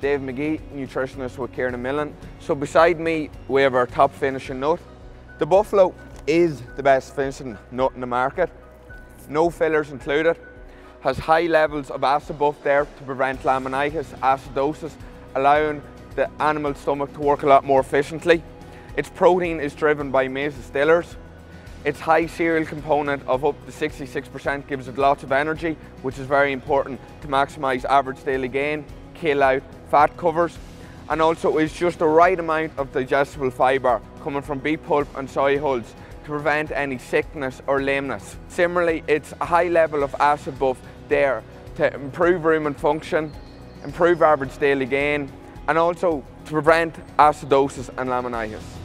Dave Magee, nutritionist with Kiernan Milling. So beside me, we have our top finishing nut. The Buffalo is the best finishing nut in the market. No fillers included. Has high levels of acid buff there to prevent laminitis, acidosis, allowing the animal stomach to work a lot more efficiently. Its protein is driven by maize distillers. Its high cereal component of up to 66% gives it lots of energy, which is very important to maximise average daily gain, kill out fat covers, and also is just the right amount of digestible fibre coming from beet pulp and soy hulls to prevent any sickness or lameness. Similarly, it's a high level of acid buff there to improve rumen function, improve average daily gain, and also to prevent acidosis and laminitis.